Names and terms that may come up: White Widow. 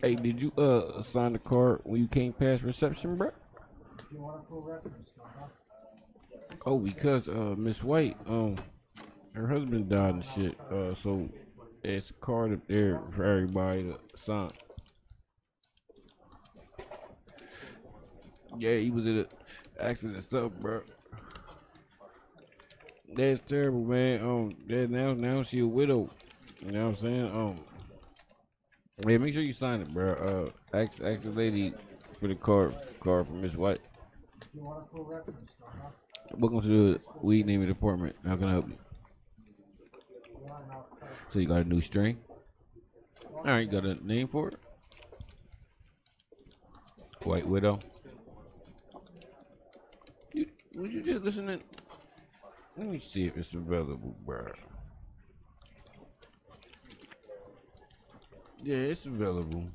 Hey, did you sign the card when you came past reception, bro? Oh, because Miss White, her husband died and shit. So it's a card up there for everybody to sign. Yeah, he was in an accident stuff, bro. That's terrible, man. Now she a widow. You know what I'm saying? Yeah, make sure you sign it, bro. Ask the lady for the card from Miss White. You want a full reference? Welcome to the weed naming department. How can I help you? So you got a new string? All right, you got a name for it? White Widow. Was you just listening? Let me see if it's available, bro. Yeah, it's available.